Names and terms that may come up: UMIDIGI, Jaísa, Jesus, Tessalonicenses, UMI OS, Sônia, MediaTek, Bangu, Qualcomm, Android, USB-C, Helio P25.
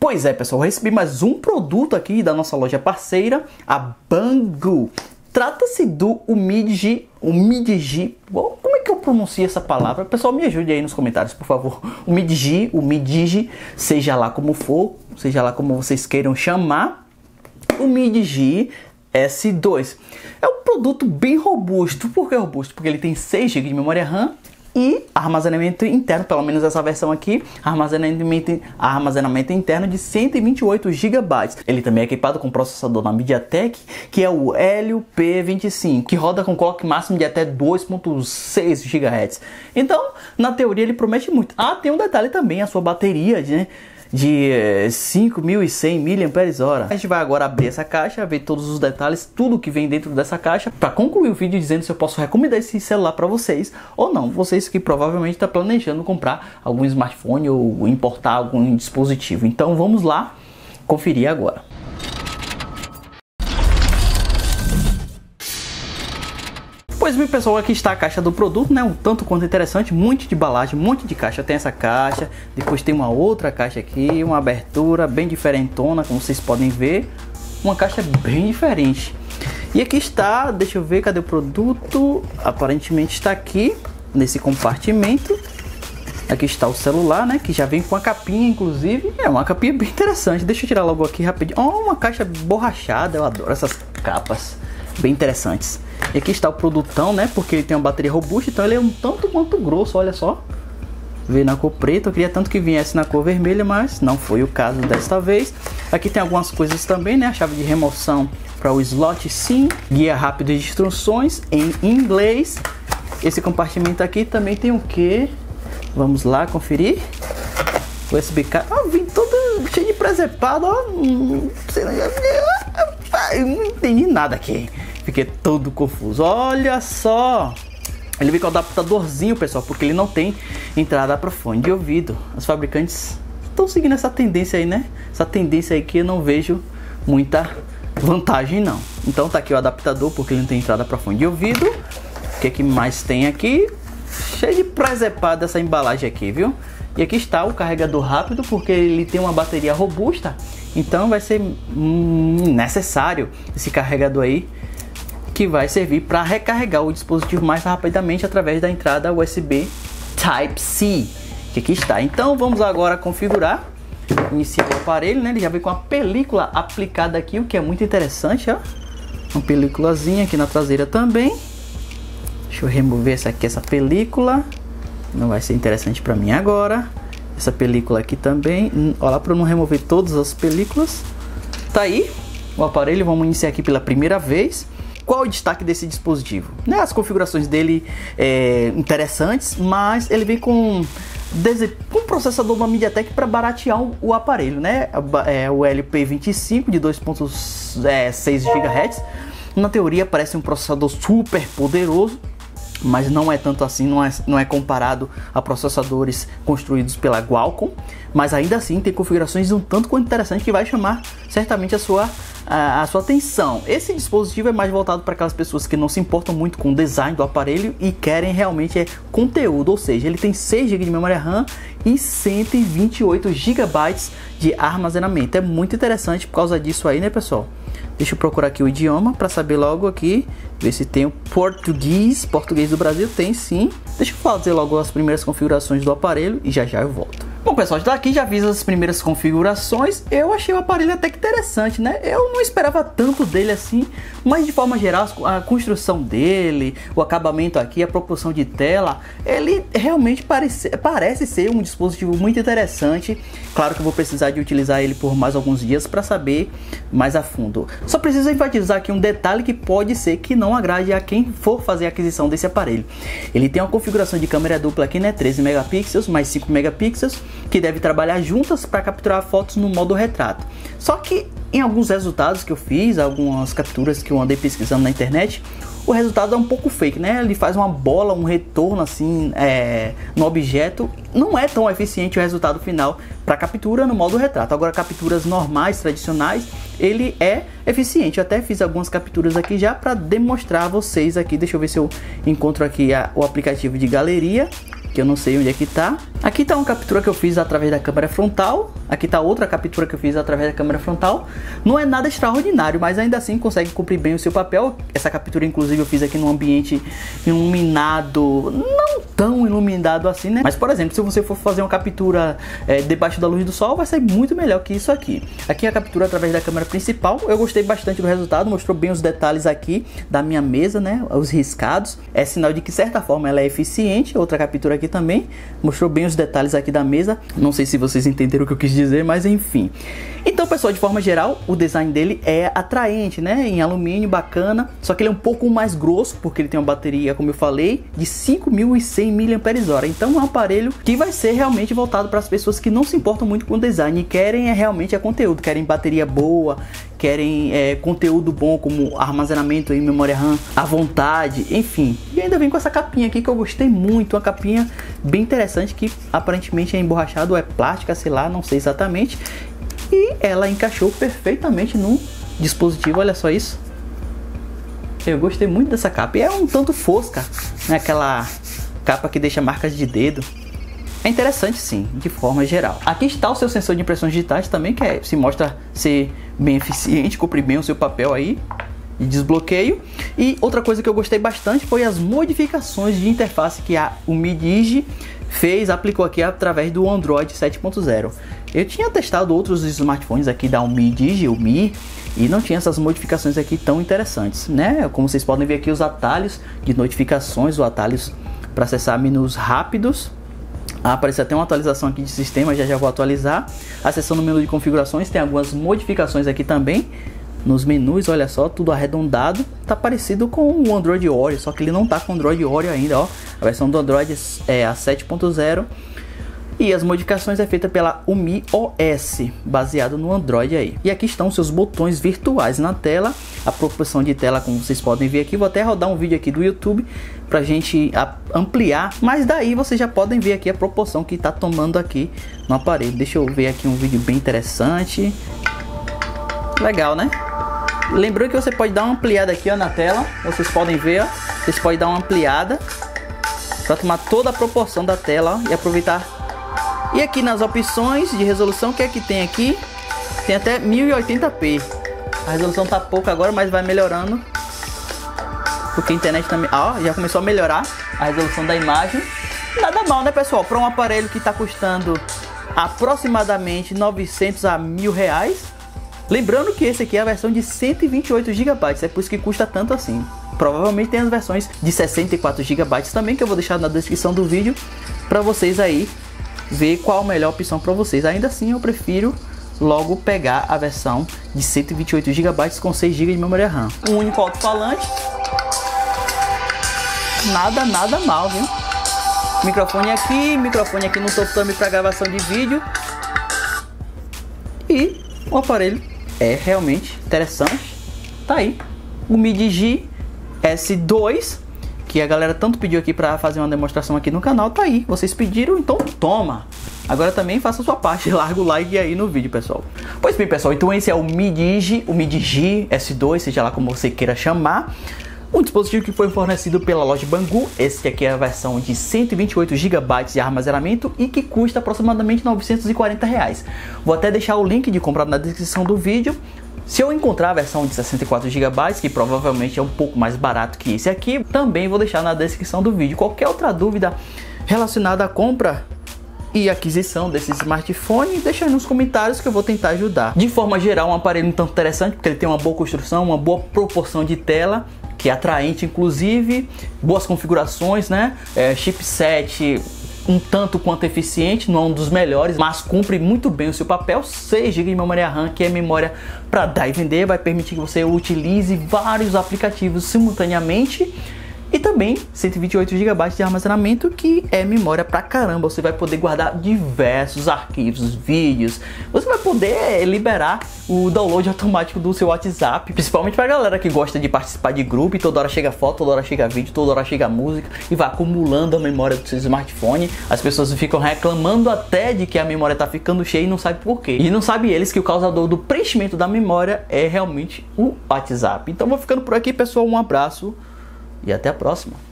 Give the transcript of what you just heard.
Pois é, pessoal, eu recebi mais um produto aqui da nossa loja parceira, a Bangu. Trata-se do UMIDIGI. Como é que eu pronuncio essa palavra? Pessoal, me ajude aí nos comentários, por favor. UMIDIGI, seja lá como for, seja lá como vocês queiram chamar. UMIDIGI S2. É um produto bem robusto. Por que robusto? Porque ele tem 6 GB de memória RAM. E armazenamento interno, pelo menos essa versão aqui, armazenamento interno de 128 GB. Ele também é equipado com processador da MediaTek, que é o Helio P25, que roda com clock máximo de até 2.6 GHz. Então, na teoria, ele promete muito. Ah, tem um detalhe também, a sua bateria de 5.100 mAh. A gente vai agora abrir essa caixa, ver todos os detalhes, tudo que vem dentro dessa caixa, para concluir o vídeo dizendo se eu posso recomendar esse celular para vocês ou não, vocês que provavelmente estão planejando comprar algum smartphone ou importar algum dispositivo. Então vamos lá conferir agora. Pois bem, pessoal, aqui está a caixa do produto, né? Um tanto quanto interessante, um monte de embalagem, um monte de caixa. Tem essa caixa, depois tem uma outra caixa aqui, uma abertura bem diferentona, como vocês podem ver. Uma caixa bem diferente. E aqui está, deixa eu ver, cadê o produto? Aparentemente está aqui, nesse compartimento. Aqui está o celular, né? Que já vem com a capinha, inclusive. É uma capinha bem interessante. Deixa eu tirar logo aqui rapidinho. Oh, uma caixa borrachada, eu adoro essas capas bem interessantes. E aqui está o produtão, né? Porque ele tem uma bateria robusta, então ele é um tanto quanto grosso, olha só. Veio na cor preta, eu queria tanto que viesse na cor vermelha, mas não foi o caso desta vez. Aqui tem algumas coisas também, né? A chave de remoção para o slot SIM, guia rápido de instruções em inglês. Esse compartimento aqui também tem o quê? Vamos lá conferir. USB-C. Ah, vim todo cheio de presepado, ó. Eu não entendi nada aqui. Fiquei todo confuso. Olha só, ele vem com o adaptadorzinho, pessoal, porque ele não tem entrada para fone de ouvido. Os fabricantes estão seguindo essa tendência aí, né? Essa tendência aí que eu não vejo muita vantagem, não. Então tá aqui o adaptador, porque ele não tem entrada para fone de ouvido. O que é que mais tem aqui? Cheio de presepada essa embalagem aqui, viu? E aqui está o carregador rápido, porque ele tem uma bateria robusta, então vai ser necessário esse carregador aí, que vai servir para recarregar o dispositivo mais rapidamente através da entrada USB Type-C, que aqui está. Então vamos agora configurar, iniciar o aparelho, né? Ele já vem com a película aplicada aqui, o que é muito interessante, ó. Uma películazinha aqui na traseira também. Deixa eu remover essa aqui, essa película, não vai ser interessante para mim agora. Essa película aqui também, olha lá, para eu não remover todas as películas. Tá aí o aparelho, vamos iniciar aqui pela primeira vez. Qual é o destaque desse dispositivo? Né, as configurações dele interessantes, mas ele vem com um processador da MediaTek para baratear o aparelho, né? É o LP25 de 2.6 GHz. Na teoria parece um processador super poderoso, mas não é tanto assim, não é comparado a processadores construídos pela Qualcomm, mas ainda assim tem configurações um tanto quanto interessante que vai chamar certamente a sua atenção. Esse dispositivo é mais voltado para aquelas pessoas que não se importam muito com o design do aparelho e querem realmente conteúdo, ou seja, ele tem 6 GB de memória RAM e 128 GB de armazenamento. É muito interessante por causa disso aí, né, pessoal? Deixa eu procurar aqui o idioma para saber logo aqui, ver se tem o português. Português do Brasil tem sim. Deixa eu fazer logo as primeiras configurações do aparelho e já já eu volto. Bom, pessoal, já aqui já fiz as primeiras configurações. Eu achei o aparelho até que interessante, né? Eu não esperava tanto dele assim, mas de forma geral a construção dele, o acabamento aqui, a proporção de tela, ele realmente parece ser um dispositivo muito interessante. Claro que eu vou precisar de utilizar ele por mais alguns dias para saber mais a fundo. Só preciso enfatizar aqui um detalhe que pode ser que não agrade a quem for fazer a aquisição desse aparelho. Ele tem uma configuração de câmera dupla aqui, né? 13 megapixels mais 5 megapixels, que deve trabalhar juntas para capturar fotos no modo retrato. Só que em alguns resultados que eu fiz, algumas capturas que eu andei pesquisando na internet, o resultado é um pouco fake, né? Ele faz uma bola, um retorno assim no objeto. Não é tão eficiente o resultado final para captura no modo retrato. Agora, capturas normais, tradicionais, ele é eficiente. Eu até fiz algumas capturas aqui já para demonstrar a vocês aqui. Deixa eu ver se eu encontro aqui o aplicativo de galeria, que eu não sei onde é que tá. Aqui tá uma captura que eu fiz através da câmera frontal. Aqui está outra captura que eu fiz através da câmera frontal. Não é nada extraordinário, mas ainda assim consegue cumprir bem o seu papel. Essa captura, inclusive, eu fiz aqui num ambiente iluminado, não tão iluminado assim, né? Mas, por exemplo, se você for fazer uma captura debaixo da luz do sol, vai sair muito melhor que isso aqui. Aqui a captura através da câmera principal. Eu gostei bastante do resultado, mostrou bem os detalhes aqui da minha mesa, né? Os riscados. É sinal de que, de certa forma, ela é eficiente. Outra captura aqui também mostrou bem os detalhes aqui da mesa. Não sei se vocês entenderam o que eu quis dizer, mas enfim. Então, pessoal, de forma geral, o design dele é atraente, né? Em alumínio, bacana. Só que ele é um pouco mais grosso, porque ele tem uma bateria, como eu falei, de 5.100 mAh. Então, é um aparelho que vai ser realmente voltado para as pessoas que não se importam muito com o design e querem realmente conteúdo, querem bateria boa, querem conteúdo bom, como armazenamento em memória RAM à vontade, enfim. E ainda vem com essa capinha aqui que eu gostei muito, uma capinha bem interessante que aparentemente é emborrachada ou é plástica, sei lá, não sei exatamente. E ela encaixou perfeitamente no dispositivo, olha só isso. Eu gostei muito dessa capa, e é um tanto fosca, né? Aquela capa que deixa marcas de dedo. É interessante sim, de forma geral. Aqui está o seu sensor de impressões digitais também, que se mostra ser bem eficiente, cumprir bem o seu papel aí de desbloqueio. E outra coisa que eu gostei bastante foi as modificações de interface que a UMIDIGI fez, aplicou aqui através do Android 7.0. Eu tinha testado outros smartphones aqui da UMIDIGI, UMI, e não tinha essas modificações aqui tão interessantes, né? Como vocês podem ver aqui, os atalhos de notificações, os atalhos para acessar menus rápidos. Apareceu até uma atualização aqui de sistema, já vou atualizar. Acessando o menu de configurações, tem algumas modificações aqui também nos menus, olha só, tudo arredondado. Tá parecido com o Android Oreo, só que ele não tá com Android Oreo ainda, ó. A versão do Android é a 7.0. E as modificações é feita pela UMI OS, baseado no Android aí. E aqui estão seus botões virtuais na tela, a proporção de tela como vocês podem ver aqui. Vou até rodar um vídeo aqui do YouTube pra gente ampliar, mas daí vocês já podem ver aqui a proporção que tá tomando aqui no aparelho. Deixa eu ver aqui um vídeo bem interessante. Legal, né? Lembrando que você pode dar uma ampliada aqui, ó, na tela. Vocês podem ver, ó. Vocês podem dar uma ampliada pra tomar toda a proporção da tela, ó, e aproveitar. E aqui nas opções de resolução, o que é que tem aqui? Tem até 1080p. A resolução tá pouca agora, mas vai melhorando, porque a internet também... ó, já começou a melhorar a resolução da imagem. Nada mal, né, pessoal? Para um aparelho que tá custando aproximadamente 900 a 1000 reais. Lembrando que esse aqui é a versão de 128 GB, é por isso que custa tanto assim. Provavelmente tem as versões de 64 GB também, que eu vou deixar na descrição do vídeo para vocês aí ver qual a melhor opção para vocês. Ainda assim, eu prefiro logo pegar a versão de 128 GB com 6 GB de memória RAM. Um único alto-falante. Nada mal, viu? Microfone aqui no topo também para gravação de vídeo. E o aparelho é realmente interessante. Tá aí o UMIDIGI S2, que a galera tanto pediu aqui para fazer uma demonstração aqui no canal. Tá aí, vocês pediram, então toma. Agora também faça a sua parte, larga o like aí no vídeo, pessoal. Pois bem, pessoal, então esse é o UMIDIGI S2, seja lá como você queira chamar. Um dispositivo que foi fornecido pela loja Bangu. Esse aqui é a versão de 128 GB de armazenamento e que custa aproximadamente 940 reais. Vou até deixar o link de compra na descrição do vídeo. Se eu encontrar a versão de 64 GB, que provavelmente é um pouco mais barato que esse aqui, também vou deixar na descrição do vídeo. Qualquer outra dúvida relacionada à compra e aquisição desse smartphone, deixa aí nos comentários que eu vou tentar ajudar. De forma geral, um aparelho um tanto interessante, porque ele tem uma boa construção, uma boa proporção de tela, que é atraente inclusive, boas configurações, né? Chipset um tanto quanto eficiente, não é um dos melhores, mas cumpre muito bem o seu papel. 6 GB de memória RAM, que é memória para dar e vender, vai permitir que você utilize vários aplicativos simultaneamente. E também 128 GB de armazenamento, que é memória pra caramba. Você vai poder guardar diversos arquivos, vídeos. Você vai poder liberar o download automático do seu WhatsApp, principalmente pra galera que gosta de participar de grupo e toda hora chega foto, toda hora chega vídeo, toda hora chega música, e vai acumulando a memória do seu smartphone. As pessoas ficam reclamando até de que a memória tá ficando cheia e não sabe por quê. E não sabe eles que o causador do preenchimento da memória é realmente o WhatsApp. Então vou ficando por aqui, pessoal. Um abraço. E até a próxima!